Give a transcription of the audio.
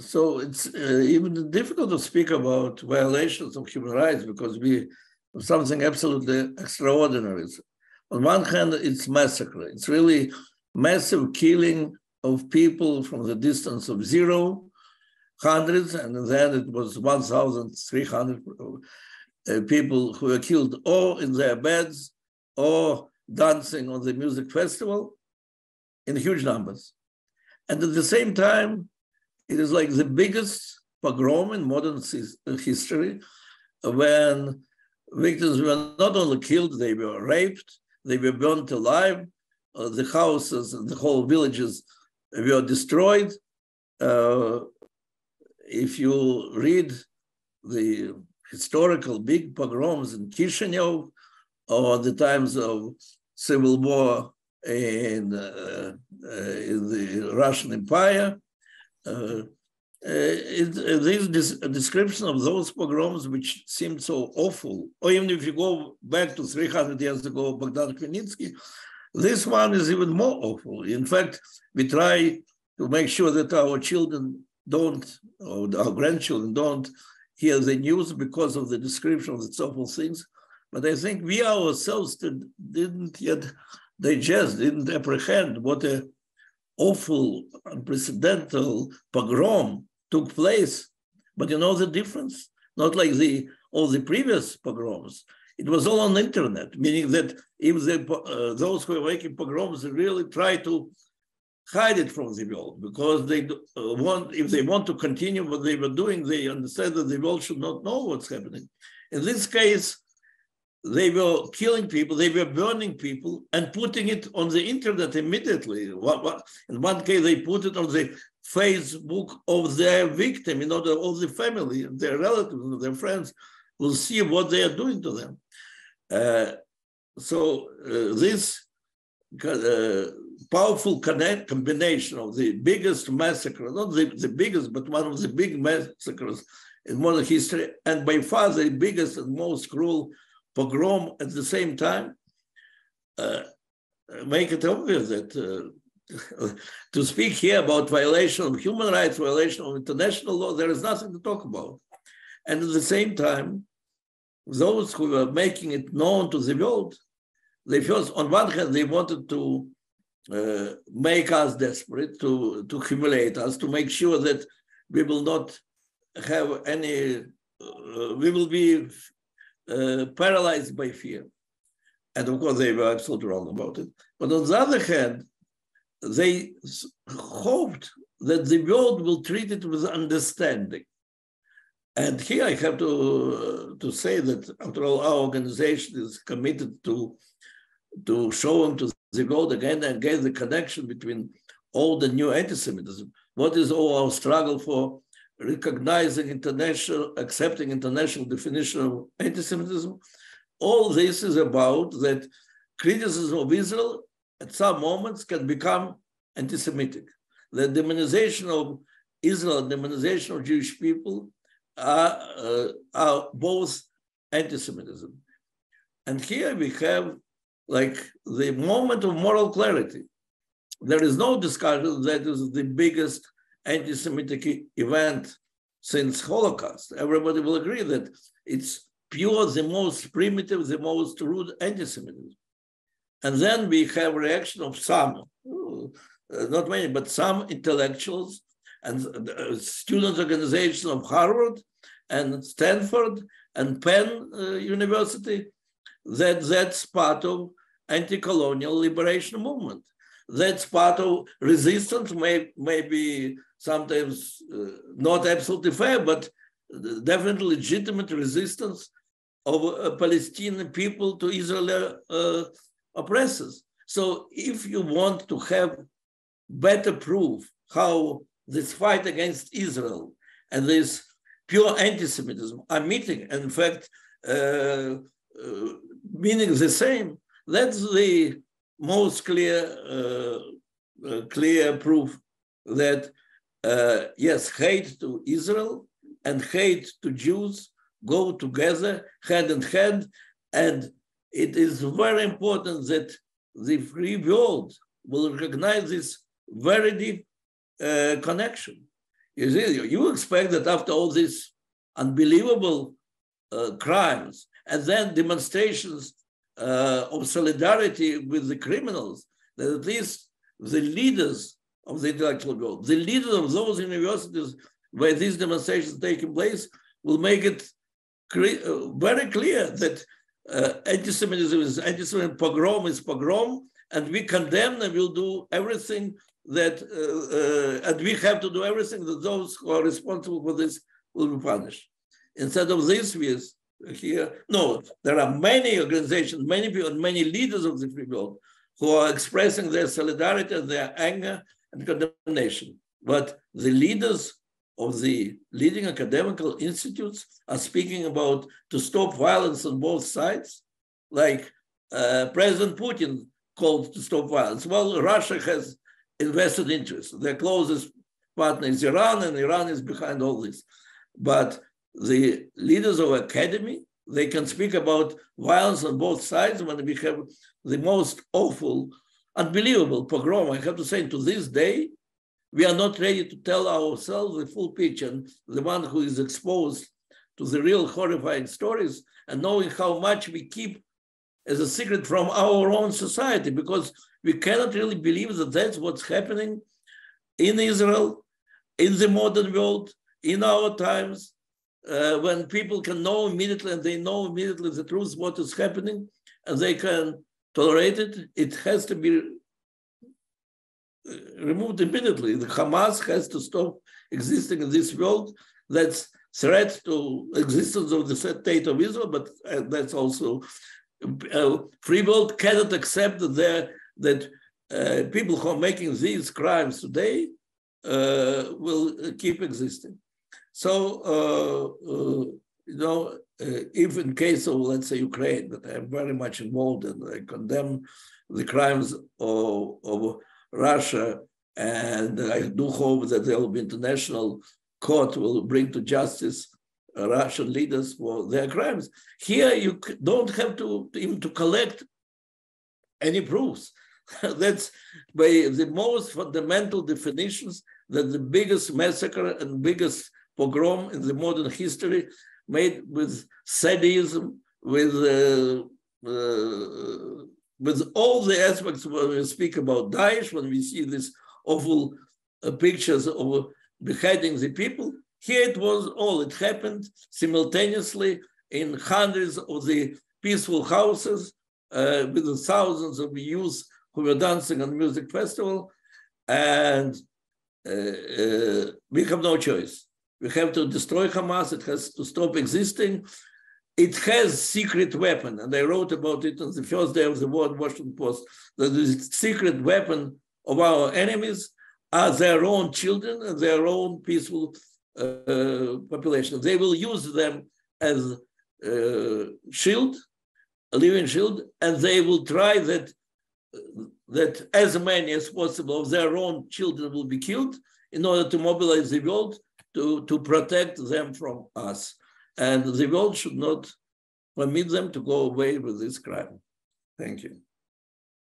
So it's even difficult to speak about violations of human rights because we have something absolutely extraordinary. On one hand, it's massacre. It's really massive killing of people from the distance of 0, hundreds, and then it was 1,300 people who were killed or in their beds or dancing on the music festival in huge numbers. And at the same time, it is like the biggest pogrom in modern history, when victims were not only killed, they were raped, they were burnt alive, the houses and the whole villages were destroyed. If you read the historical big pogroms in Kishinev or the times of civil war in the Russian Empire, this description of those pogroms, which seemed so awful, or even if you go back to 300 years ago, Bogdan Khmelnitsky, this one is even more awful. In fact, we try to make sure that our children don't, or our grandchildren don't hear the news because of the description of the awful things. But I think we ourselves didn't yet digest, didn't apprehend what a awful, unprecedented pogrom took place. But you know the difference? Not like all the previous pogroms. It was all on the internet, meaning that if those who were making pogroms really try to hide it from the world, because they if they want to continue what they were doing, they understand that the world should not know what's happening. In this case, they were killing people, they were burning people and putting it on the internet immediately. In one case, they put it on the Facebook of their victim, in order all the family, their relatives, their friends will see what they are doing to them. So this powerful combination of the biggest massacre, not the biggest, but one of the big massacres in modern history, and by far the biggest and most cruel pogrom at the same time, make it obvious that to speak here about violation of human rights, violation of international law, there is nothing to talk about. And at the same time, those who were making it known to the world, they first, on one hand, they wanted to make us desperate, to humiliate us, to make sure that we will not have any, we will be paralyzed by fear. And of course, they were absolutely wrong about it. But on the other hand, they hoped that the world will treat it with understanding. And here I have to say that, after all, our organization is committed to showing to the world again and again the connection between old and new anti-Semitism. What is all our struggle for recognizing international, accepting international definition of anti-Semitism? All this is about that criticism of Israel at some moments can become anti-Semitic. The demonization of Israel, demonization of Jewish people are both anti-Semitism. And here we have like the moment of moral clarity. There is no discussion that is the biggest anti-Semitic event since Holocaust. Everybody will agree that it's pure, the most primitive, the most rude anti-Semitism. And then we have reaction of some, not many, but some intellectuals and student organizations of Harvard and Stanford and Penn University, that's part of anti-colonial liberation movement. That's part of resistance, maybe sometimes not absolutely fair, but definitely legitimate resistance of Palestinian people to Israeli oppressors. So if you want to have better proof how this fight against Israel and this pure anti-Semitism are meeting, and in fact, meaning the same, that's the most clear proof that, yes, hate to Israel and hate to Jews go together hand in hand. And it is very important that the free world will recognize this very deep connection. is you expect that after all these unbelievable crimes and then demonstrations of solidarity with the criminals, that at least the leaders of the intellectual group, the leaders of those universities where these demonstrations are taking place, will make it very clear that anti-Semitism is anti-Semitism, pogrom is pogrom, and we condemn and we'll do everything that, and we have to do everything that those who are responsible for this will be punished. Instead of this, we here, no, there are many organizations, many people, many leaders of the free world who are expressing their solidarity, their anger and condemnation. But the leaders of the leading academical institutes are speaking about to stop violence on both sides, like President Putin called to stop violence. Well, Russia has invested interests. Their closest partner is Iran, and Iran is behind all this. But the leaders of academy, they can speak about violence on both sides when we have the most awful, unbelievable pogrom. I have to say, to this day, we are not ready to tell ourselves the full picture. And the one who is exposed to the real horrifying stories and knowing how much we keep as a secret from our own society, because we cannot really believe that that's what's happening in Israel, in the modern world, in our times, when people can know immediately and they know immediately the truth, what is happening, and they can tolerate it. It has to be removed immediately. The Hamas has to stop existing in this world. That's threat to existence of the state of Israel, but that's also free world cannot accept that people who are making these crimes today will keep existing. So, if in case of, let's say, Ukraine, that I am very much involved in, I condemn the crimes of Russia, and I do hope that there will be international court will bring to justice Russian leaders for their crimes. Here, you don't have to even to collect any proofs. That's by the most fundamental definitions that the biggest massacre and biggest pogrom in the modern history, made with sadism, with all the aspects when we speak about Daesh, when we see these awful pictures of beheading the people. Here it was all, it happened simultaneously in hundreds of the peaceful houses with the thousands of youth who were dancing on music festival. And we have no choice. We have to destroy Hamas. It has to stop existing. It has secret weapon, and I wrote about it on the first day of the war in Washington Post, that the secret weapon of our enemies are their own children and their own peaceful population. They will use them as shield, a living shield, and they will try that as many as possible of their own children will be killed in order to mobilize the world to protect them from us. And the world should not permit them to go away with this crime. Thank you.